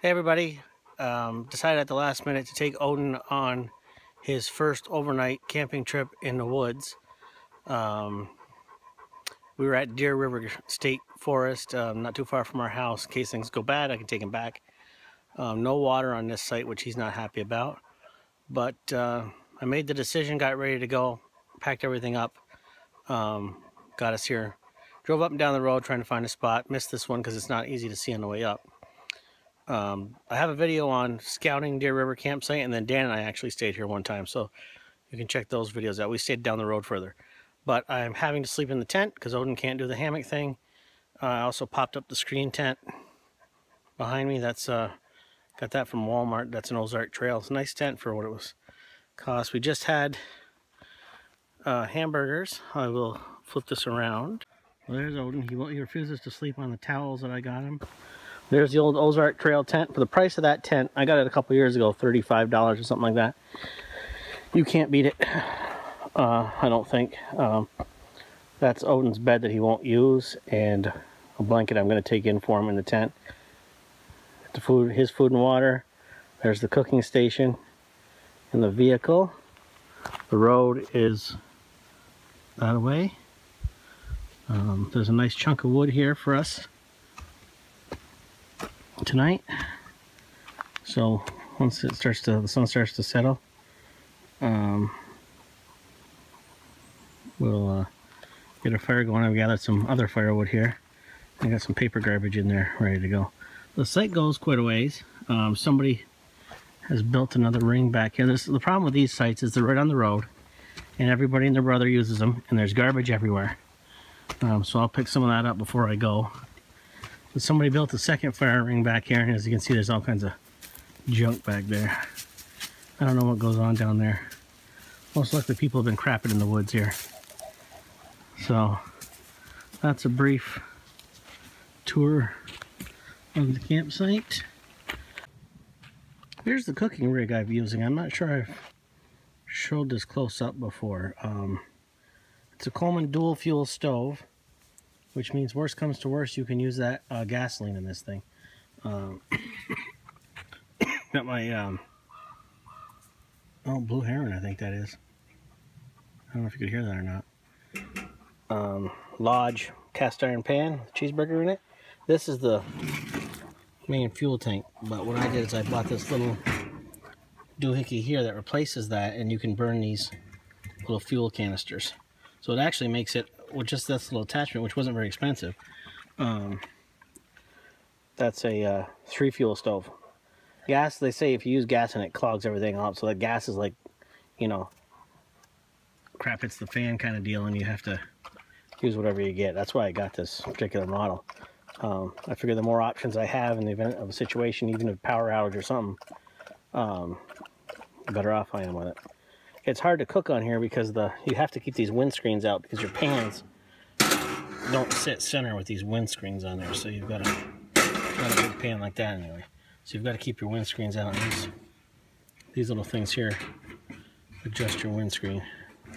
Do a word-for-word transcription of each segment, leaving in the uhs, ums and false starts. Hey everybody, um, decided at the last minute to take Odin on his first overnight camping trip in the woods. Um, we were at Deer River State Forest, um, not too far from our house. In case things go bad, I can take him back. Um, no water on this site, which he's not happy about. But uh, I made the decision, got ready to go, packed everything up, um, got us here. Drove up and down the road trying to find a spot. Missed this one because it's not easy to see on the way up. Um, I have a video on scouting Deer River campsite, and then Dan and I actually stayed here one time, so you can check those videos out. We stayed down the road further. But I'm having to sleep in the tent because Odin can't do the hammock thing. Uh, I also popped up the screen tent behind me. That's uh, got that from Walmart. That's an Ozark Trail. It's a nice tent for what it was cost. We just had uh, hamburgers. I will flip this around. Well, there's Odin. He, he refuses to sleep on the towels that I got him. There's the old Ozark Trail tent. For the price of that tent, I got it a couple years ago, thirty-five dollars or something like that. You can't beat it, uh, I don't think. Um, that's Odin's bed that he won't use, and a blanket I'm going to take in for him in the tent. The food, his food and water. There's the cooking station and the vehicle. The road is out of the way. Um, there's a nice chunk of wood here for us tonight, so once it starts to the sun starts to settle, um, we'll uh, get a fire going. I've gathered some other firewood here. I got some paper garbage in there ready to go. The site goes quite a ways. Um, somebody has built another ring back here. This, the problem with these sites is they're right on the road, and everybody and their brother uses them, and there's garbage everywhere. Um, so I'll pick some of that up before I go. But somebody built a second fire ring back here, and as you can see, there's all kinds of junk back there. I don't know what goes on down there. Most likely people have been crapping in the woods here. So that's a brief tour of the campsite. Here's the cooking rig I've been using. I'm not sure I've showed this close up before. Um, it's a Coleman dual fuel stove, which means worse comes to worse, you can use that uh, gasoline in this thing. Um, got my, um, oh, Blue Heron, I think that is. I don't know if you could hear that or not. Um, Lodge cast iron pan, cheeseburger in it. This is the main fuel tank, but what I did is I bought this little doohickey here that replaces that, and you can burn these little fuel canisters. So it actually makes it, with just this little attachment, which wasn't very expensive. Um, that's a uh, three fuel stove. Gas, they say if you use gas in it, clogs everything up. So that gas is like, you know, crap hits the fan kind of deal, and you have to use whatever you get. That's why I got this particular model. Um, I figure the more options I have in the event of a situation, even a power outage or something, um, the better off I am with it. It's hard to cook on here because the you have to keep these windscreens out because your pans don't sit center with these windscreens on there. So you've got a, got a big pan like that anyway. So you've got to keep your windscreens out. And these, these little things here adjust your windscreen.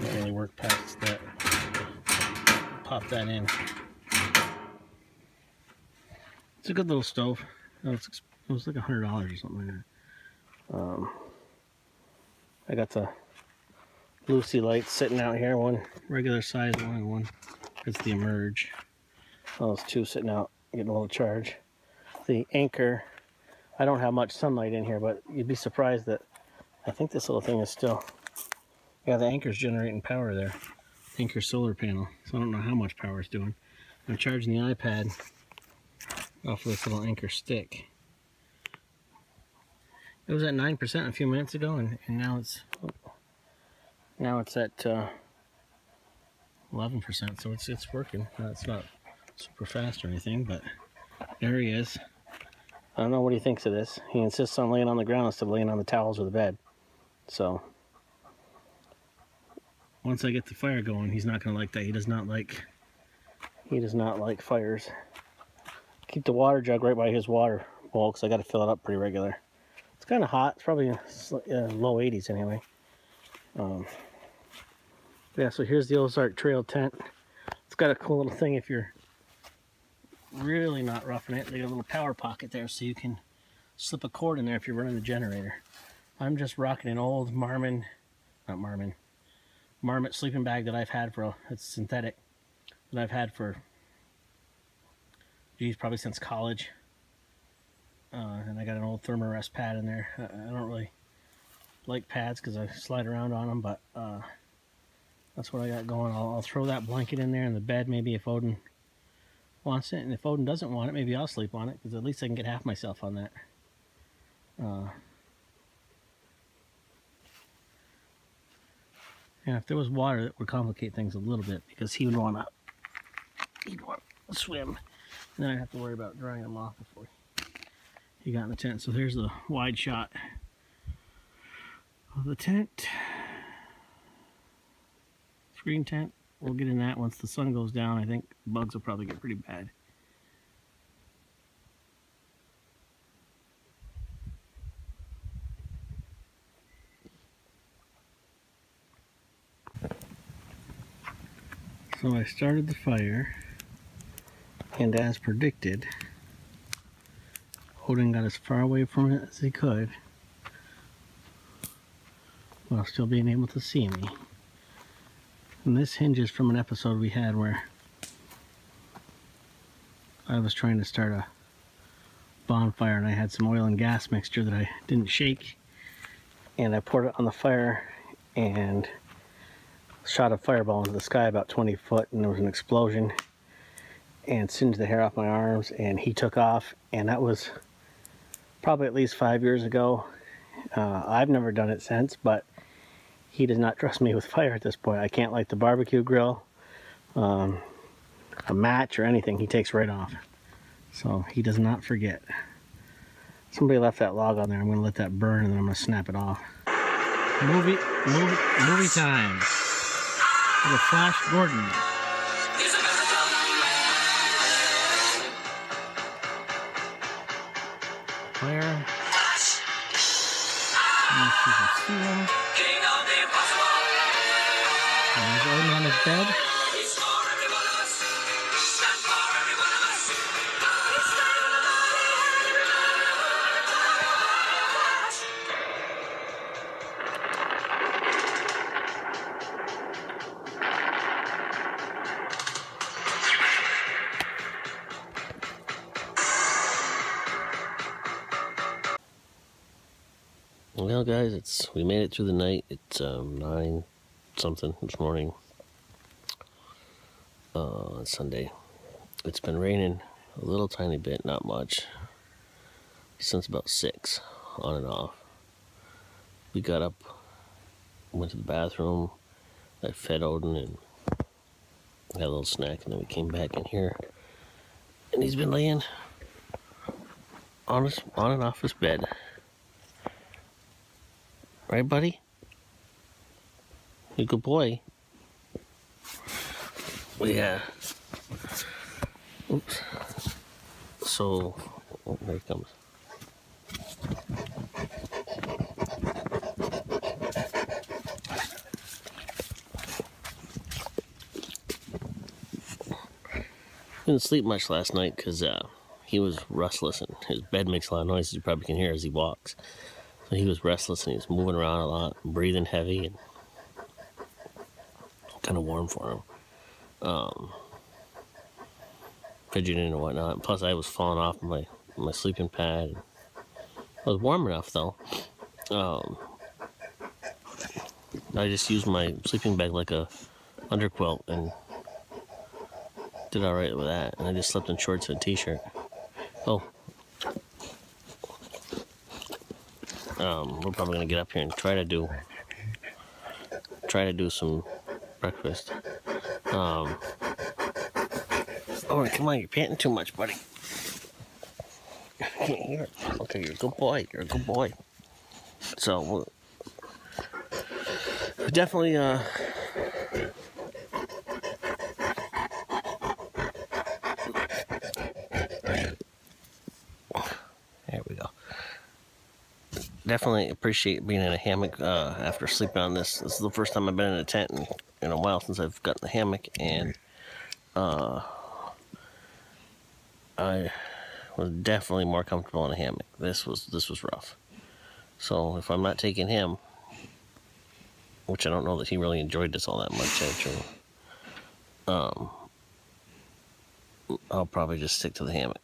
You can only work past that. Pop that in. It's a good little stove. Oh, it's, it was like a hundred dollars or something like that. Um, I got the Lucy lights sitting out here, one regular size one and one it's the Emerge. Those two sitting out getting a little charge. The Anchor, I don't have much sunlight in here, but you'd be surprised that I think this little thing is still, yeah, the Anchor's generating power there. Anchor solar panel, so I don't know how much power it's doing. I'm charging the iPad off of this little Anchor stick. It was at nine percent a few minutes ago, and, and now it's Now it's at uh, eleven percent, so it's it's working. Uh, it's not super fast or anything, but there he is. I don't know what he thinks of this. He insists on laying on the ground instead of laying on the towels or the bed. So once I get the fire going, he's not going to like that. He does not like. He does not like fires. Keep the water jug right by his water bowl because I got to fill it up pretty regular. It's kind of hot. It's probably uh, low eighties anyway. Um, Yeah, so here's the Ozark Trail tent. It's got a cool little thing if you're really not roughing it. They got a little power pocket there so you can slip a cord in there if you're running the generator. I'm just rocking an old Marmot, not Marmot, Marmot sleeping bag that I've had for, it's synthetic, that I've had for, geez, probably since college. Uh, and I got an old Therm-a-Rest pad in there. I, I don't really like pads because I slide around on them, but uh, that's what I got going. I'll, I'll throw that blanket in there in the bed maybe if Odin wants it, and if Odin doesn't want it, maybe I'll sleep on it, because at least I can get half myself on that. Uh, and if there was water, that would complicate things a little bit, because he would want to he'd want to swim, and then I'd have to worry about drying him off before he got in the tent. So here's the wide shot of the tent, screen tent. We'll get in that once the sun goes down. I think bugs will probably get pretty bad. So I started the fire, and as predicted, Odin got as far away from it as he could while still being able to see me. And this hinges from an episode we had where I was trying to start a bonfire and I had some oil and gas mixture that I didn't shake, and I poured it on the fire and shot a fireball into the sky about twenty foot, and there was an explosion and singed the hair off my arms, and he took off. And that was probably at least five years ago. Uh, I've never done it since, but he does not trust me with fire at this point. I can't light the barbecue grill, um, a match, or anything. He takes right off. So he does not forget. Somebody left that log on there. I'm going to let that burn, and then I'm going to snap it off. Movie, movie, movie time. The Flash Gordon. Claire. And she's a seal. There's Odin on his bed. He's for every one of us. Stand for every one of us. Well, guys, it's we made it through the night. It's um, nine. Something this morning, uh, Sunday. It's been raining a little tiny bit, not much, since about six, on and off. We got up, went to the bathroom, I fed Odin and had a little snack, and then we came back in here, and he's been laying on his, on and off his bed. Right, buddy? Good boy. Yeah. Oops. So, oh, there it comes. Didn't sleep much last night because uh, he was restless, and his bed makes a lot of noises. You probably can hear as he walks. So he was restless, and he was moving around a lot, breathing heavy, and kind of warm for him, um, fidgeting and whatnot. Plus, I was falling off my my sleeping pad. I was warm enough though. Um, I just used my sleeping bag like a underquilt and did all right with that. And I just slept in shorts and a t-shirt. Oh, um, we're probably gonna get up here and try to do try to do some breakfast. Um, oh, come on, you're panting too much, buddy. Okay, you're a good boy. You're a good boy. So, we'll definitely, uh, there we go. Definitely appreciate being in a hammock uh, after sleeping on this. This is the first time I've been in a tent and in a while since I've gotten the hammock, and uh, I was definitely more comfortable in a hammock. This was this was rough. So if I'm not taking him, which I don't know that he really enjoyed this all that much, actually, um, I'll probably just stick to the hammock.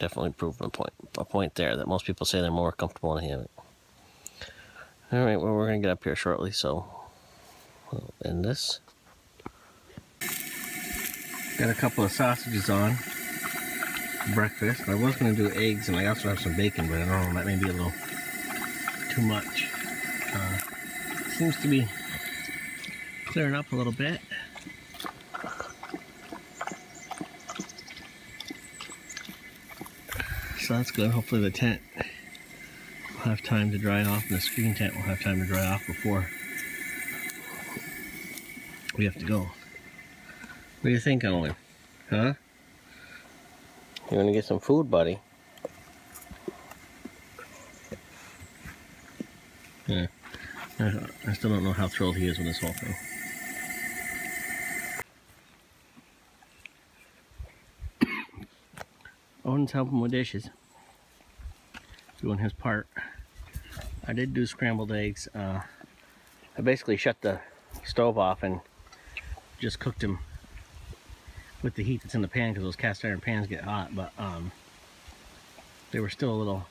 Definitely proved my point, a point there that most people say they're more comfortable in a hammock. All right, well, we're going to get up here shortly, so we'll end this. Got a couple of sausages on breakfast. I was going to do eggs, and I also have some bacon, but I don't know, that may be a little too much. Uh, seems to be clearing up a little bit. So that's good. Hopefully the tent will have time to dry off, and the screen tent will have time to dry off before we have to go. What do you think, Owen? Huh? You want to get some food, buddy? Yeah. I still don't know how thrilled he is with this whole thing. Odin's helping with dishes, doing his part. I did do scrambled eggs. Uh, I basically shut the stove off and just cooked them with the heat that's in the pan, because those cast iron pans get hot, but um, they were still a little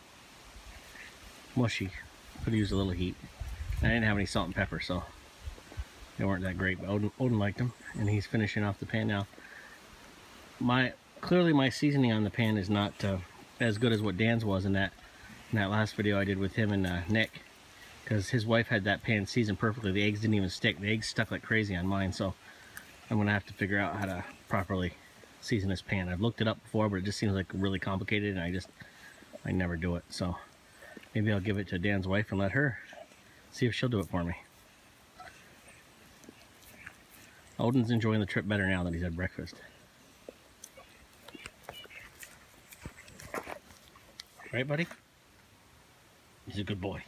mushy. Could have used a little heat. I didn't have any salt and pepper, so they weren't that great, but Odin, Odin liked them, and he's finishing off the pan now. My Clearly my seasoning on the pan is not uh, as good as what Dan's was in that in that last video I did with him and uh, Nick, because his wife had that pan seasoned perfectly. The eggs didn't even stick. The eggs stuck like crazy on mine, so I'm going to have to figure out how to properly season this pan. I've looked it up before, but it just seems like really complicated, and I just, I never do it. So maybe I'll give it to Dan's wife and let her see if she'll do it for me. Odin's enjoying the trip better now that he's had breakfast. Right, buddy? He's a good boy.